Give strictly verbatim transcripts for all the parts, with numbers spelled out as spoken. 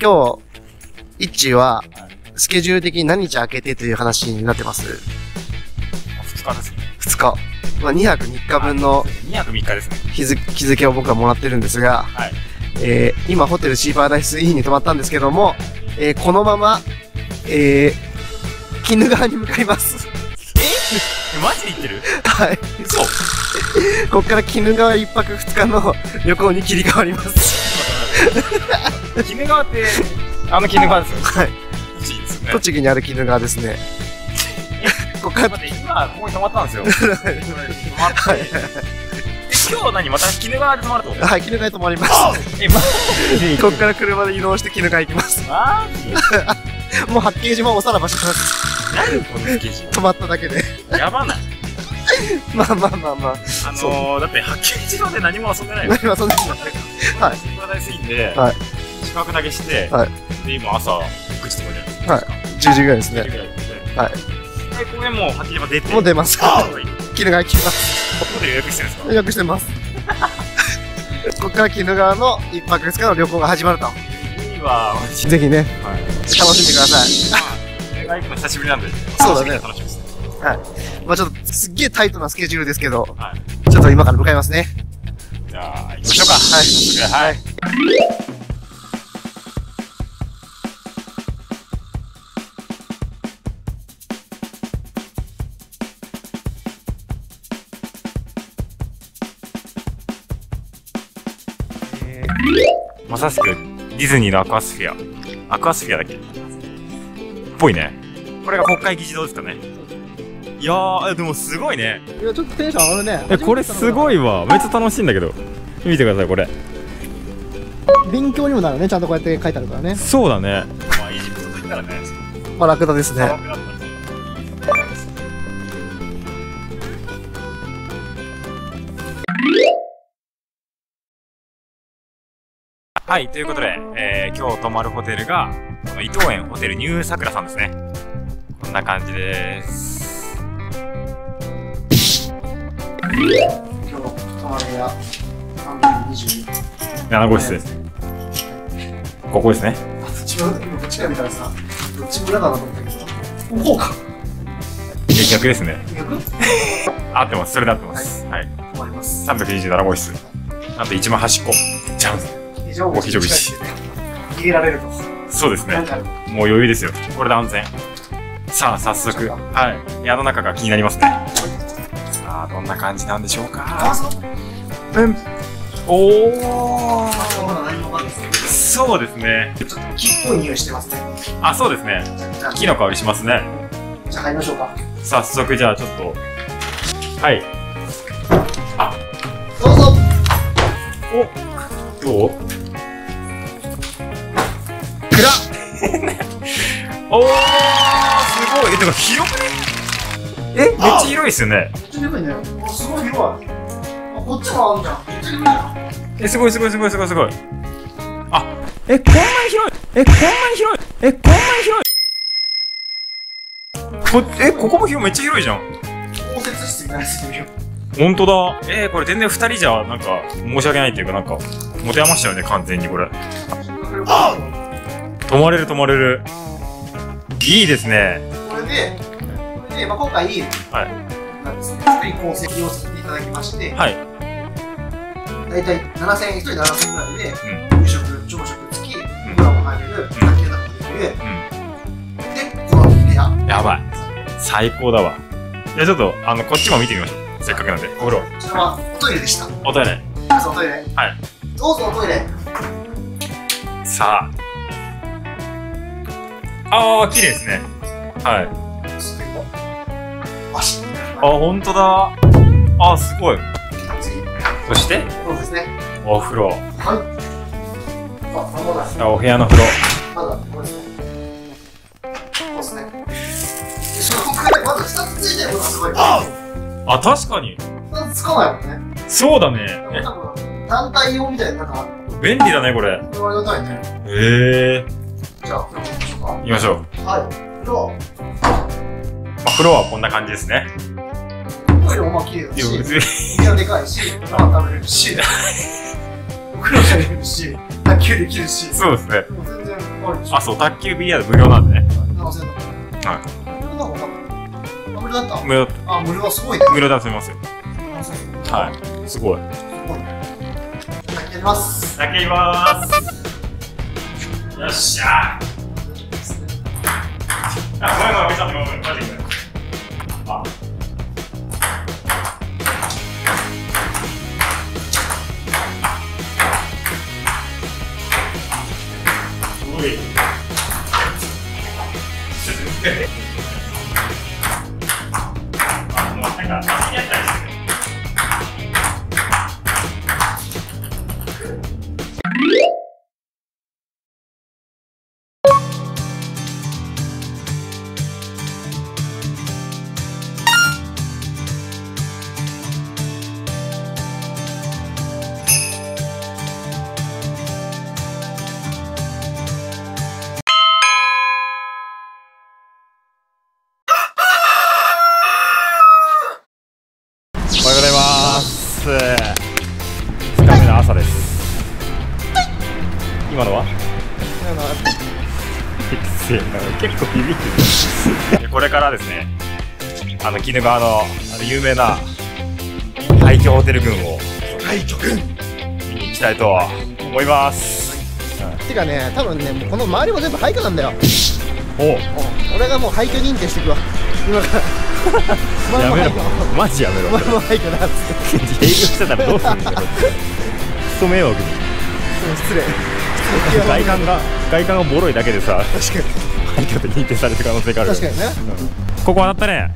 今日、イッチは、スケジュール的に何日空けてという話になってます。ふつかですね。ふつか。まあ、にはくみっかぶんの日付を僕はもらってるんですが、はい、えー、今、ホテルシーパラダイスインに泊まったんですけども、えー、このまま、えー、鬼怒川に向かいます。えマジで言ってる？はい。そう。ここから鬼怒川いっぱくふつかの旅行に切り替わります。鬼怒川って、あの鬼怒川ですよ。はい。栃木ですね。栃木にある鬼怒川ですね。ここから。待って、今、ここに泊まったんですよ。はい。泊まって。はい。今日は何？また鬼怒川で泊まると？はい、鬼怒川で泊まります。え、マジで？ここから車で移動して鬼怒川行きます。マジ？もう八景島をおさらばします。何このスケジュール止まっただけでやばない。まあまあまあまあ、あのだって八景島で何も遊んでないよ。何も遊んでない。スーパー大好きんで宿泊だけして、で今朝くじとかじゃないですか。じゅうじぐらいですね。はい。公園も八景島出てもう出ます。鬼怒川行きます。ここで予約してるんですか？予約してます。ここから鬼怒川のいっぱくふつかの旅行が始まると。いいわ。ぜひね、楽しんでください。久しぶりなんで。そうだね。楽しみですね。はい。まあちょっとすっげえタイトなスケジュールですけど、ちょっと今から向かいますね。じゃあ行きましょうか。はい。早速、はい。まさしくディズニーのアクアスフィア、アクアスフィアだっけ？っぽいね。これが国会議事堂ですかね。いやー、でもすごいね。いや、ちょっとテンション上がるね。え、これすごいわ。めっちゃ楽しいんだけど。見てください、これ。勉強にもなるね。ちゃんとこうやって書いてあるからね。そうだね。まあ、エジプトといったらね。まあ、ラクダですね。ラクダですね。はい、ということで、えー、今日泊まるホテルが、この伊東園ホテルニューさくらさんですね。こんな感じです。今日泊まる部屋、さんびゃくにじゅうななごうしつです。ここですね。あ、どっちも、今こっちから見たらさ、どっちも裏だなと思ったけど、こうか。え、逆ですね。逆？合ってます、それで合ってます。はい。泊まります。さんびゃくにじゅうななごうしつ。なんと一番端っこ。じゃん。非常口逃げられると。そうですね。もう余裕ですよ。これで安全。さあ早速、はい、部屋の中が気になりますね。さあどんな感じなんでしょうか。うん。おお。そうですね。ちょっと木っぽい匂いしてますね。あ、そうですね。木の香りしますね。じゃあ入りましょうか。早速じゃあちょっと、はい。あ、どうぞ。お、どう？おー、すごい。え、てか広くね？え、めっちゃ広いですよね。めっちゃ広いね。あ、すごい広い。あ、こっちもあるじゃん。めっちゃ広いじゃん。え、すごいすごいすごいすごいすごい。あ、え、こんなに広い。え、こんなに広い。え、こんなに広い。こ、え、ここも広い。めっちゃ広いじゃん。応接室みたいなしてみよう。ほんとだ。えー、これ全然ふたりじゃ、なんか、申し訳ないっていうか、なんか、持て余したよね、完全にこれ。あ泊まれる泊まれる。いいですね。これで、これで、まあ、今回、はい、なんですね、ふたり構成をさせていただきまして、はい、大体ななせんえん、ひとりななせんえんぐらいで、うん、夕食、朝食付き、お風呂も入れる、さっきやったことで、で、この部屋。やばい。最高だわ。じゃあちょっと、あの、こっちも見てみましょう。せっかくなんで、お風呂。こちらはおトイレでした。おトイレ。皆さんおトイレ。はい。どうぞおトイレ。さあ。ああ、綺麗ですね。はい。あ、本当だ。あ、すごい。そして。そうですね。お風呂。はい。あ、お部屋の風呂。まだ、これですね。そうですね。まだふたつついてるのがすごい。あ、確かに。ふたつつかないもんね。そうだね。団体用みたいな、なんか。便利だね、これ。これはありがたいね。へえ。じゃあ。行きましょう。はい。風呂。まあ風呂はこんな感じですね。トイレもまあ綺麗だし、部屋でかいし、ご飯食べれるし、お風呂入れるし、卓球できるし。そうですね。あ、そう、卓球 ビリヤード無料なんでね。はい。無料だった。無料だった。あ、無料はすごいね。無料だ、すみません。はい。すごい。卓球やります。卓球やります。よっしゃ。あ、ごめんごめん、ごめん、ごめん、ごめん。あ。すごい。あ、もうなんか走り合ったりしてる。おはようございます。ふつかめの朝です。今のは？結構ビビってる。これからですね、あの鬼怒川の有名な廃墟ホテル群を廃墟群見に行きたいと思います。てかね、多分ね、もうこの周りも全部廃墟なんだよ。おお。俺がもう廃墟認定していくわ。今から。やめろ、マジやめろ。俺も廃墟だっつって営業してたらどうするんだよ。クソ迷惑に。失礼。外観が外観がボロいだけでさ、確かに廃墟で認定される可能性がある。確かにね。ここ当たったね。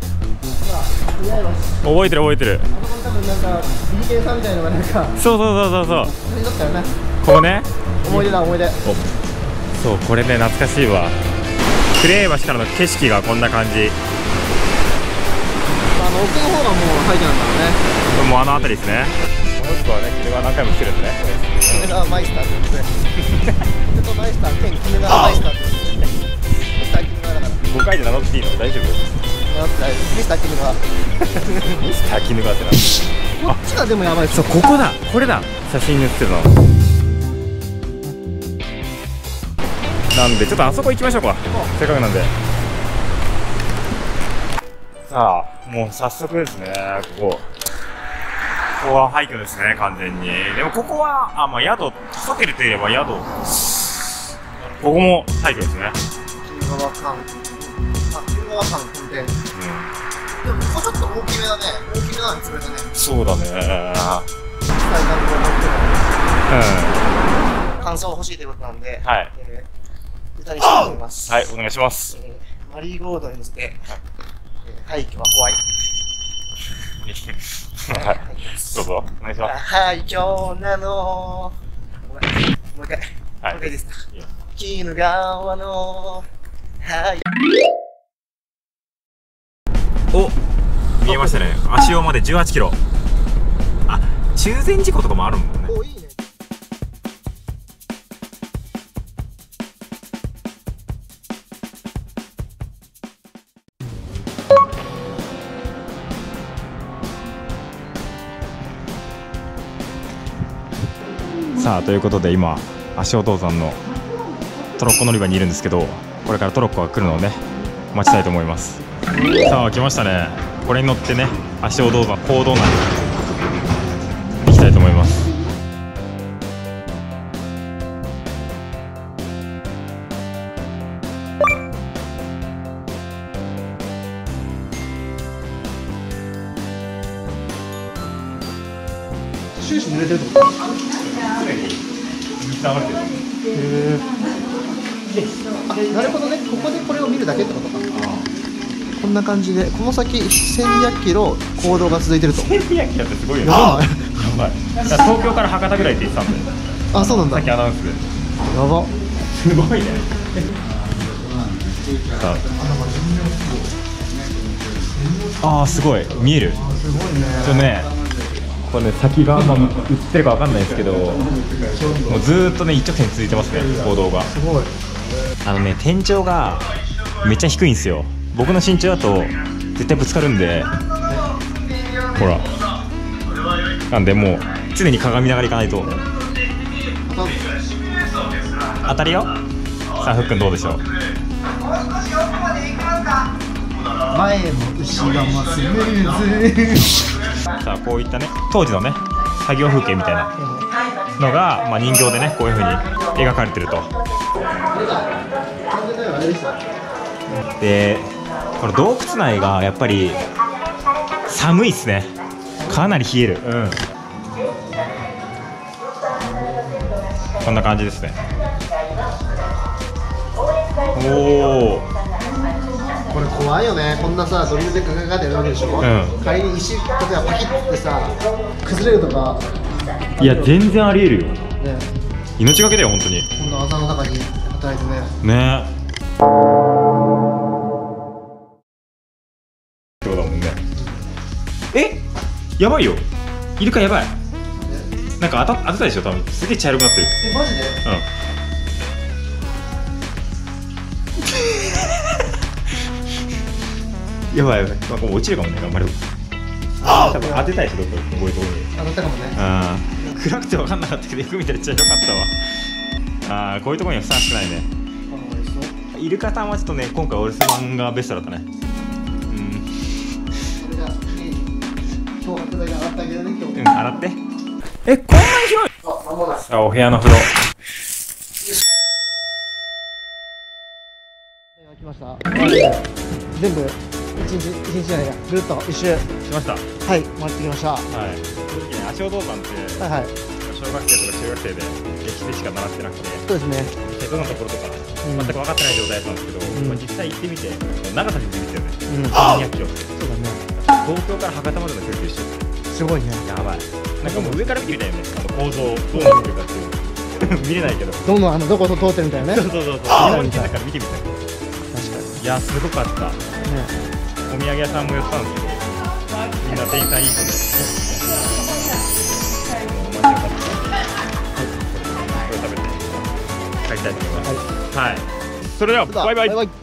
覚えてる覚えてる。多分なんかビリケンさんみたいなのがなんか。そうそうそうそうそう。にだったよね。ここね。思い出だ思い出。そう、これね懐かしいわ。クレー橋からの景色がこんな感じ。奥の方がもう廃墟なんだろうね。もうあの辺りですね。もしくはね、鬼怒川何回も来てるんでね。鬼怒川マイスターって言って。鬼怒川マイスター兼鬼怒川マイスターって言って。ミスター鬼怒川だから。ごかいで名乗っていいの？大丈夫？名乗って大丈夫。ミスター鬼怒川。ミスター鬼怒川ってな。こっちがでもやばい。そう、ここだ。これだ。写真に写ってるの。なんでちょっとあそこ行きましょうか。せっかくなんで。さあ。もう早速ですね、ここ。ここは廃墟ですね、完全に。でもここは、あ、まあ宿、ホテルといえば宿。ここも廃墟ですね。鬼怒川館。あ、鬼怒川館本店。うん。でもここちょっと大きめだね。大きめなのに潰れたね。そうだね。伝えたところ、うん。感想欲しいということなんで、はい。えー、歌にしたいと思います。はい、お願いします。えー、マリーゴールドに乗せて、はい。廃墟は怖い。はい、どうぞ、お願いします。廃墟なの。もう一回、もう一回ですか。鬼怒川の。はい。お、見えましたね。足尾までじゅうはちキロ。あ、中禅寺湖とかもあるもんね。お、いいね。さあということで今足尾銅山のトロッコ乗り場にいるんですけど、これからトロッコが来るのをね待ちたいと思います。さあ来ましたね。これに乗ってね足尾銅山公道内に行きたいと思います。終始濡れてると思う。なるほどね。ここでこれを見るだけってことか。こんな感じでこの先せんにひゃくキロ公道が続いてると。せんにひゃくキロってすごいよね。やばい。東京から博多ぐらいって言ってたんで。あ、そうなんだ。さっきアナウンスで。やば。すごいね。ああすごい見える。すごいね。ちょっとね。これね、先がまあ、映ってるかわかんないですけど、もうずーっとね一直線続いてますね、公道が。すごい。あのね天井がめっちゃ低いんですよ。僕の身長だと絶対ぶつかるんで、ほら。なんでもう常に鏡見ながら行かないと。当たりよ。さあ、ふっくんどうでしょう。前も後ろもスムーズ。さあ、こういったね、当時のね、作業風景みたいなのが、まあ、人形でね、こういうふうに描かれてると。で、この洞窟内がやっぱり寒いっすね。かなり冷える。うん。こんな感じですね。おお。これ怖いよね。こんなさ、ドリルでガガガってやるわけでしょ。うん、仮に石、例えばパキッってさ、崩れるとか。いや、全然ありえるよ。ね、命がけだよ、本当に。こんな朝の中に働いてね。ね。ってことだもんね。え、やばいよ。イルカやばい。なんか当た、当てたでしょ、多分、すげえ茶色くなってる。え、マジで。うん。やばいやばい、まあ、こう落ちるかもね、頑張れ。多分当てたいでしょ、どこに。こういうところに。当たったかもね。ああ、暗くて分かんなかったけど、よく見たらちゃよかったわ。ああ、こういうところにはふさわしくないね。イルカさんはちょっとね、今回お留守番がベストだったね。うん。漂白剤が洗ったけどね、今日。うん、洗って。え、こんなに広い。あ、間もない。さあ、お部屋の風呂。開きました。全部。一日一日じゃないか、ぐるっと一周しました。はい、回ってきました。はい、正直ね、足尾銅山ってはいはい、小学生とか中学生で歴史でしか習ってなくて、そうですね、鉄道のところとか全く分かってない状態だったんですけど、実際行ってみて、長さに行ってみてよね、にひゃくキロ。そうだね、東京から博多までの距離と一緒。すごいね。やばい。なんかもう上から見てみたいよね、構造をどうなってるかっていう。見れないけど、どのあのどこと通ってみたいなね。そうそうそうそう、見てみたい。確かに。いや、すごかったね。お土産屋さんも寄ったんですけど、みんな店員さんいい人で。これ食べて帰りたいと思います。はい、それではバイバイ。